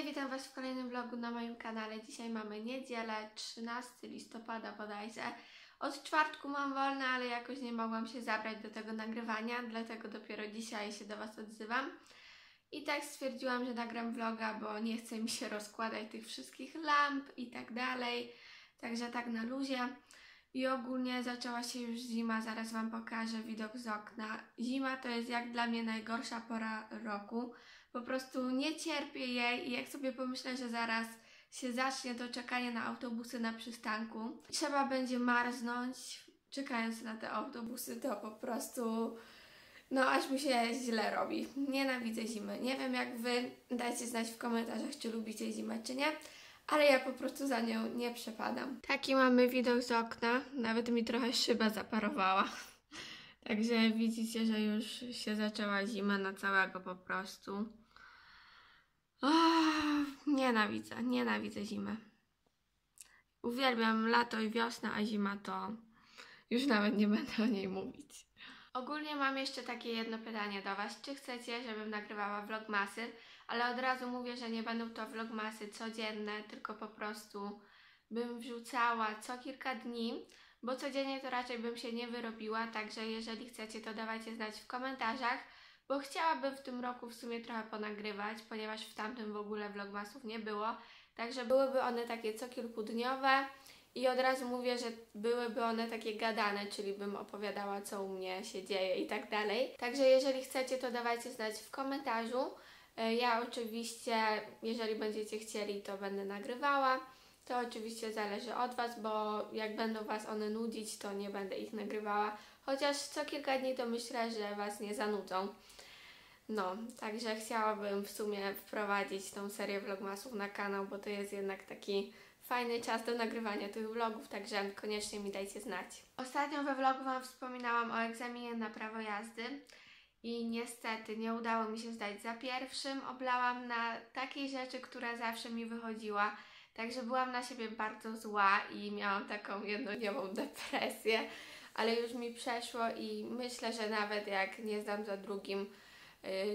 Hej, witam Was w kolejnym vlogu na moim kanale. Dzisiaj mamy niedzielę, 13 listopada bodajże. Od czwartku mam wolne, ale jakoś nie mogłam się zabrać do tego nagrywania, dlatego dopiero dzisiaj się do Was odzywam. I tak stwierdziłam, że nagram vloga, bo nie chce mi się rozkładać tych wszystkich lamp i tak dalej. Także tak na luzie. I ogólnie zaczęła się już zima, zaraz Wam pokażę widok z okna. Zima to jest jak dla mnie najgorsza pora roku. Po prostu nie cierpię jej i jak sobie pomyślę, że zaraz się zacznie to czekanie na autobusy na przystanku. Trzeba będzie marznąć, czekając na te autobusy, to po prostu... no aż mi się źle robi. Nienawidzę zimy. Nie wiem jak Wy, dajcie znać w komentarzach, czy lubicie zimę, czy nie. Ale ja po prostu za nią nie przepadam. Taki mamy widok z okna. Nawet mi trochę szyba zaparowała. Także widzicie, że już się zaczęła zima na całego po prostu. Nienawidzę zimy. Uwielbiam lato i wiosnę, a zima to już nawet nie będę o niej mówić. Ogólnie mam jeszcze takie jedno pytanie do Was. Czy chcecie, żebym nagrywała vlogmasy? Ale od razu mówię, że nie będą to vlogmasy codzienne, tylko po prostu bym wrzucała co kilka dni, bo codziennie to raczej bym się nie wyrobiła, także jeżeli chcecie, to dawajcie znać w komentarzach, bo chciałabym w tym roku w sumie trochę ponagrywać, ponieważ w tamtym w ogóle vlogmasów nie było, także byłyby one takie co kilkudniowe. I od razu mówię, że byłyby one takie gadane, czyli bym opowiadała, co u mnie się dzieje i tak dalej. Także jeżeli chcecie, to dawajcie znać w komentarzu. Ja oczywiście, jeżeli będziecie chcieli, to będę nagrywała. To oczywiście zależy od Was, bo jak będą Was one nudzić, to nie będę ich nagrywała. Chociaż co kilka dni to myślę, że Was nie zanudzą. No, także chciałabym w sumie wprowadzić tą serię vlogmasów na kanał, bo to jest jednak taki... fajny czas do nagrywania tych vlogów, także koniecznie mi dajcie znać. Ostatnio we vlogu Wam wspominałam o egzaminie na prawo jazdy i niestety nie udało mi się zdać za pierwszym. Oblałam na takiej rzeczy, która zawsze mi wychodziła, także byłam na siebie bardzo zła i miałam taką jednodniową depresję, ale już mi przeszło i myślę, że nawet jak nie zdam za drugim,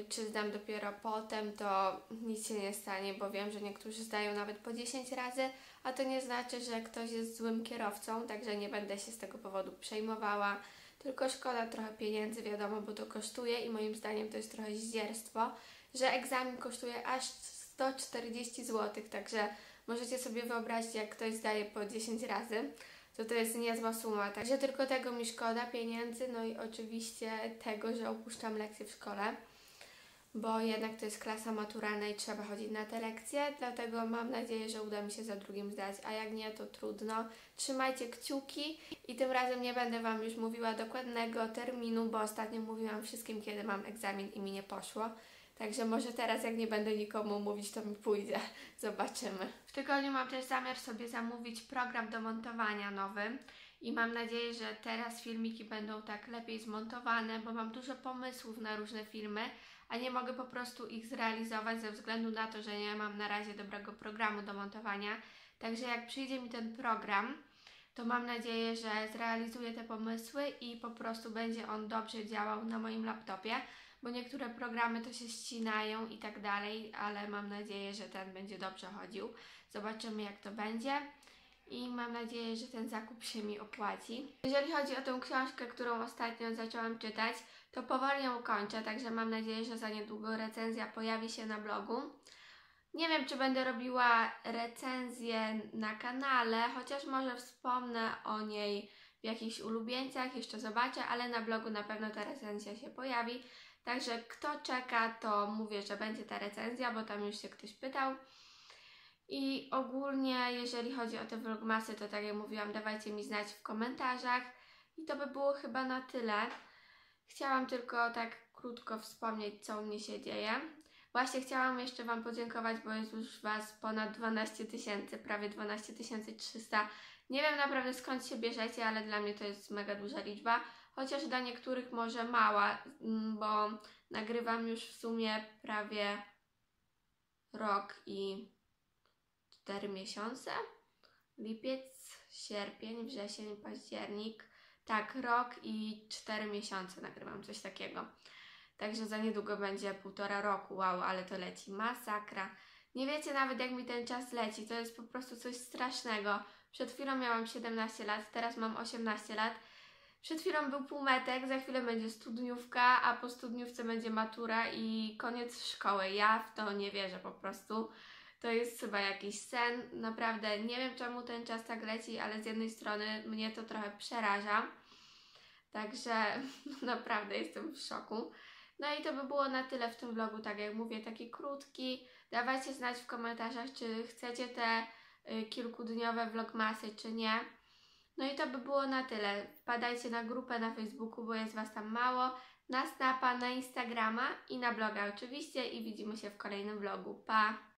czy zdam dopiero potem, to nic się nie stanie, bo wiem, że niektórzy zdają nawet po 10 razy, a to nie znaczy, że ktoś jest złym kierowcą, także nie będę się z tego powodu przejmowała, tylko szkoda trochę pieniędzy, wiadomo, bo to kosztuje i moim zdaniem to jest trochę zdzierstwo, że egzamin kosztuje aż 140 zł, także możecie sobie wyobrazić, jak ktoś zdaje po 10 razy, to jest niezła suma, także tylko tego mi szkoda pieniędzy, no i oczywiście tego, że opuszczam lekcje w szkole, bo jednak to jest klasa maturalna i trzeba chodzić na te lekcje, dlatego mam nadzieję, że uda mi się za drugim zdać, a jak nie, to trudno. Trzymajcie kciuki i tym razem nie będę Wam już mówiła dokładnego terminu, bo ostatnio mówiłam wszystkim, kiedy mam egzamin i mi nie poszło. Także może teraz, jak nie będę nikomu mówić, to mi pójdzie. Zobaczymy. W tygodniu mam też zamiar sobie zamówić program do montowania nowy i mam nadzieję, że teraz filmiki będą tak lepiej zmontowane, bo mam dużo pomysłów na różne filmy, a nie mogę po prostu ich zrealizować ze względu na to, że nie mam na razie dobrego programu do montowania. Także jak przyjdzie mi ten program, to mam nadzieję, że zrealizuję te pomysły i po prostu będzie on dobrze działał na moim laptopie, bo niektóre programy to się ścinają i tak dalej, ale mam nadzieję, że ten będzie dobrze chodził. Zobaczymy, jak to będzie i mam nadzieję, że ten zakup się mi opłaci. Jeżeli chodzi o tę książkę, którą ostatnio zaczęłam czytać, to powoli ją kończę, także mam nadzieję, że za niedługo recenzja pojawi się na blogu. Nie wiem, czy będę robiła recenzję na kanale, chociaż może wspomnę o niej w jakichś ulubieńcach, jeszcze zobaczę, ale na blogu na pewno ta recenzja się pojawi. Także kto czeka, to mówię, że będzie ta recenzja, bo tam już się ktoś pytał. I ogólnie, jeżeli chodzi o te vlogmasy, to tak jak mówiłam, dawajcie mi znać w komentarzach. I to by było chyba na tyle. Chciałam tylko tak krótko wspomnieć, co u mnie się dzieje. Właśnie chciałam jeszcze Wam podziękować, bo jest już Was ponad 12 tysięcy, prawie 12 300. Nie wiem naprawdę skąd się bierzecie, ale dla mnie to jest mega duża liczba. Chociaż dla niektórych może mała, bo nagrywam już w sumie prawie rok i 4 miesiące. Lipiec, sierpień, wrzesień, październik. Tak, rok i 4 miesiące nagrywam, coś takiego. Także za niedługo będzie 1,5 roku, wow, ale to leci masakra. Nie wiecie nawet, jak mi ten czas leci, to jest po prostu coś strasznego. Przed chwilą miałam 17 lat, teraz mam 18 lat. Przed chwilą był półmetek, za chwilę będzie studniówka, a po studniówce będzie matura i koniec szkoły. Ja w to nie wierzę po prostu. To jest chyba jakiś sen. Naprawdę nie wiem, czemu ten czas tak leci, ale z jednej strony mnie to trochę przeraża. Także naprawdę jestem w szoku. No i to by było na tyle w tym vlogu, tak jak mówię, taki krótki. Dawajcie znać w komentarzach, czy chcecie te kilkudniowe vlogmasy, czy nie. No i to by było na tyle. Wpadajcie na grupę na Facebooku, bo jest Was tam mało. Na Snapa, na Instagrama i na bloga oczywiście. I widzimy się w kolejnym vlogu. Pa!